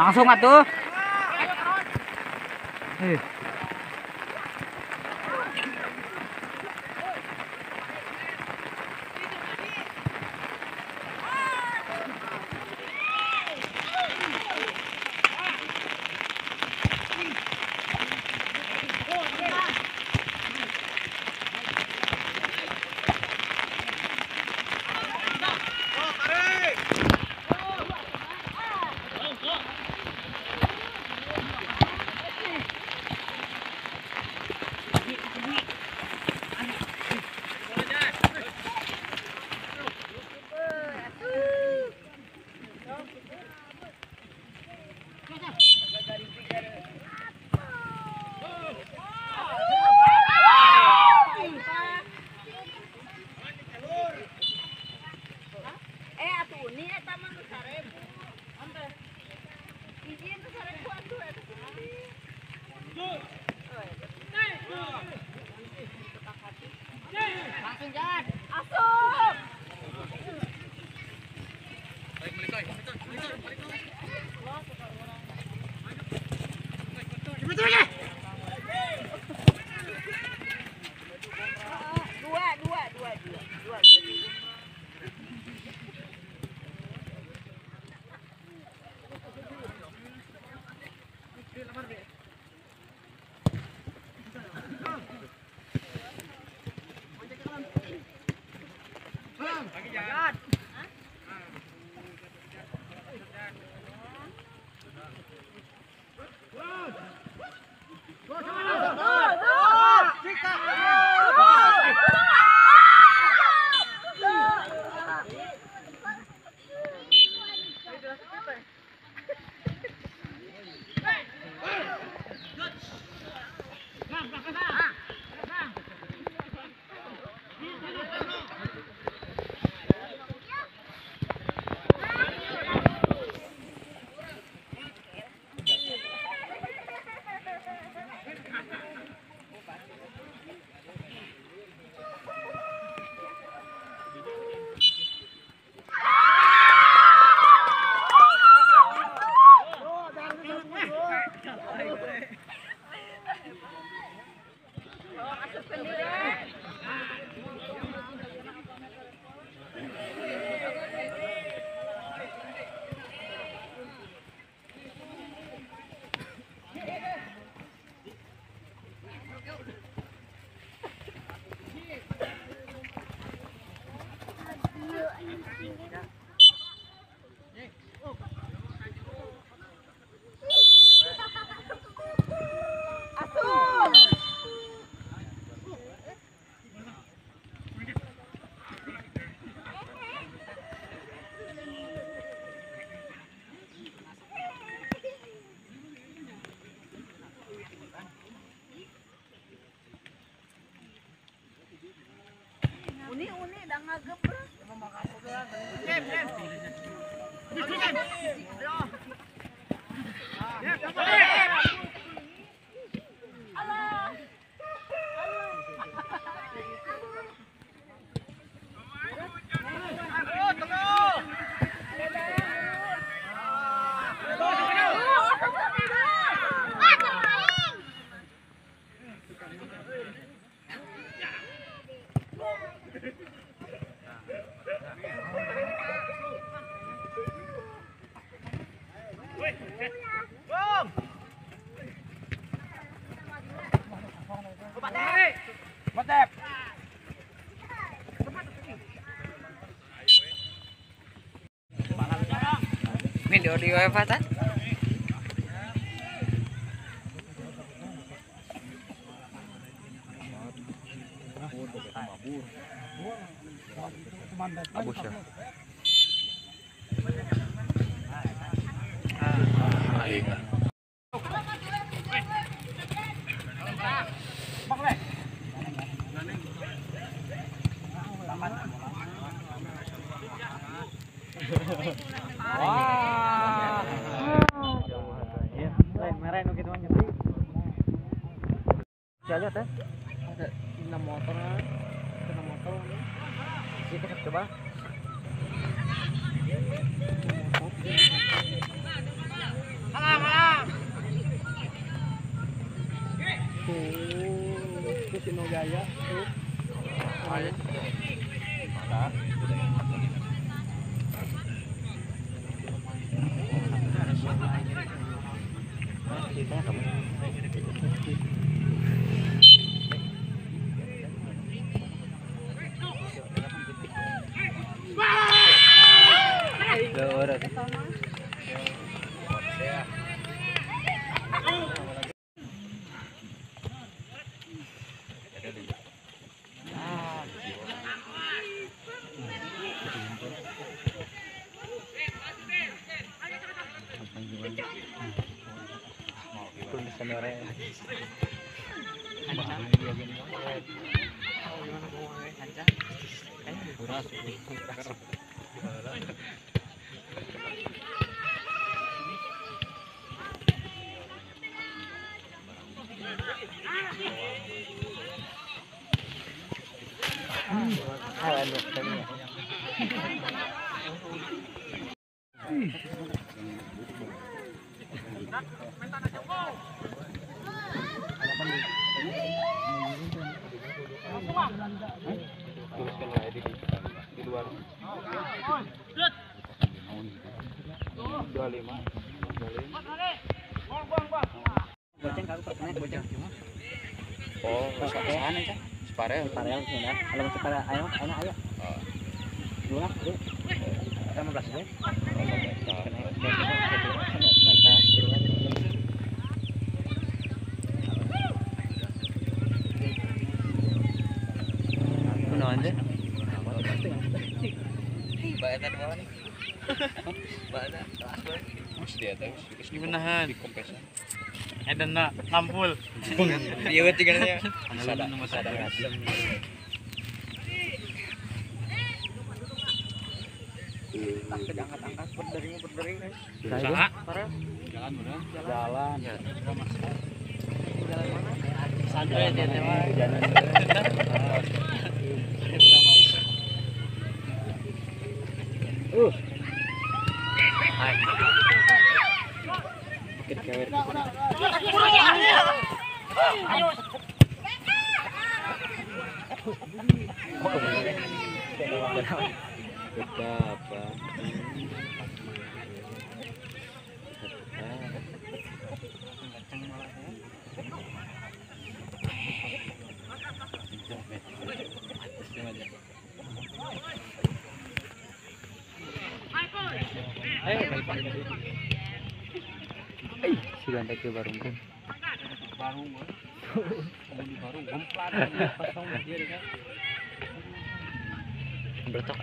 Langsung atuh. Di UEFA kan? Coba. Itu Sinogaya tuh. Ayo. Parel sebenarnya. Kalau kita ayo ayo. Dua, dua. Kita 15 deh. Dan nampul. Iya wet tiganya. Ada nomor sadar. Angkat-angkat berdering. Jalan benar. Jalan. Jalan mana? Santai dia teman.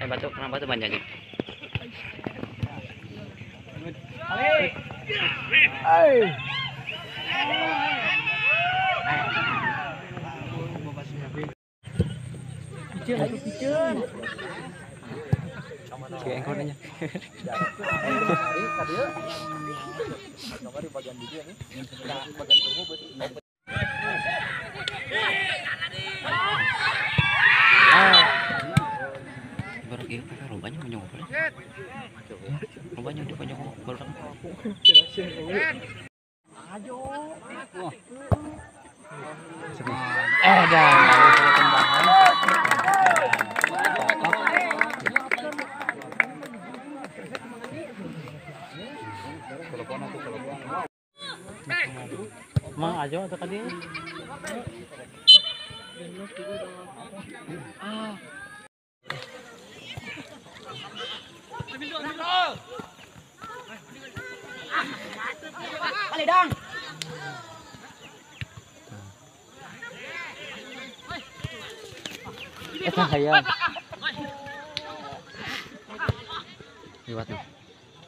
Batuk kenapa tuh panjangnya? Ayam. Lewat tuh.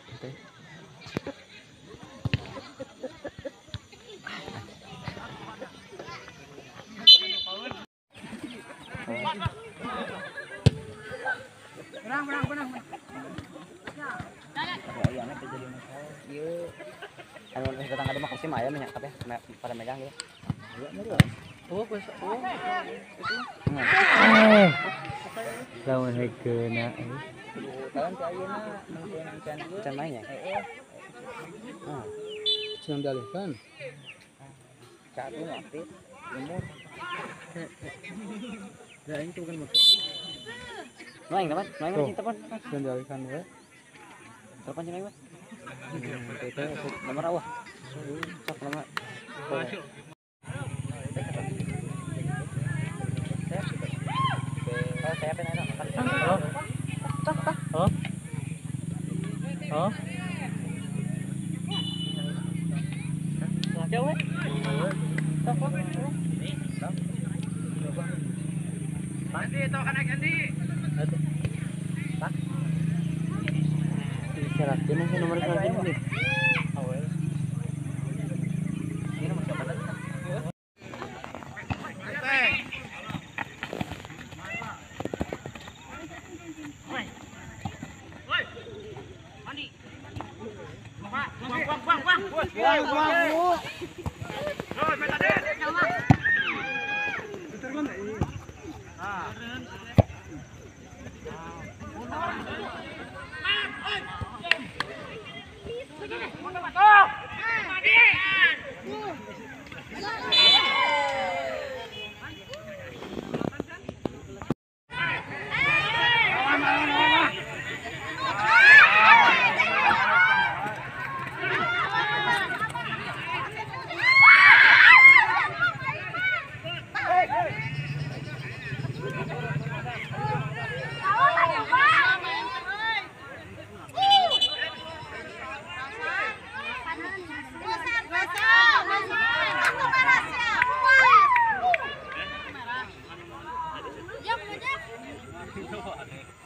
Oke. Berang. Ya, anak jadi masalah. Ieu. Anu tetangga rumah kusim ayam nya, tapi pada megang gitu. Oh, bos. Oh. Lawan hekena. Tahan cayana macan mainnya. Heeh. Cuma dalihkan. Cari mati. Itu bukan motor. Main teman, main teman. Jangan ya. Terpan jeneng, Mas. Nomor awah. Sok lama. Oh. Jauh